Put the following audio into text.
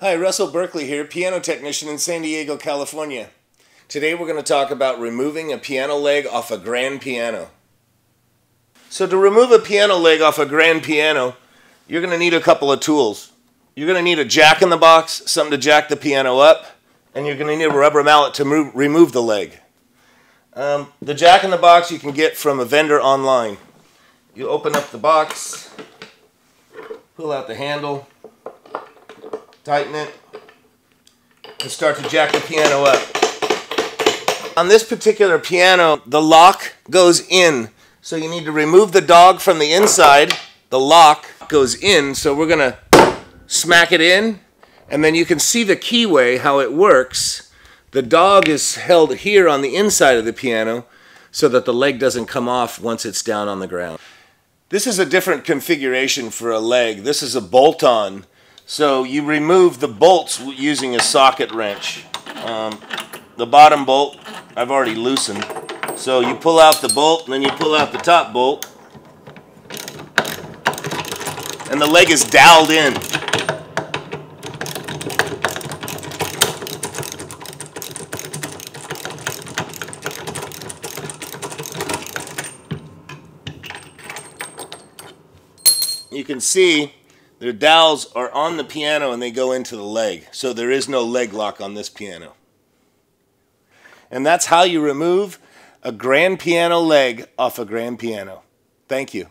Hi, Russell Berkley here, piano technician in San Diego, California. Today we're going to talk about removing a piano leg off a grand piano. So to remove a piano leg off a grand piano, you're going to need a couple of tools. You're going to need a jack-in-the-box, something to jack the piano up, and you're going to need a rubber mallet to remove the leg. The jack-in-the-box you can get from a vendor online. You open up the box, pull out the handle, tighten it, and start to jack the piano up. On this particular piano, the lock goes in, so you need to remove the dog from the inside. The lock goes in, so we're going to smack it in, and then you can see the keyway, how it works. The dog is held here on the inside of the piano so that the leg doesn't come off once it's down on the ground. This is a different configuration for a leg. This is a bolt-on. So you remove the bolts using a socket wrench. The bottom bolt I've already loosened. So you pull out the bolt and then you pull out the top bolt. And the leg is doweled in. You can see their dowels are on the piano and they go into the leg. So there is no leg lock on this piano. And that's how you remove a grand piano leg off a grand piano. Thank you.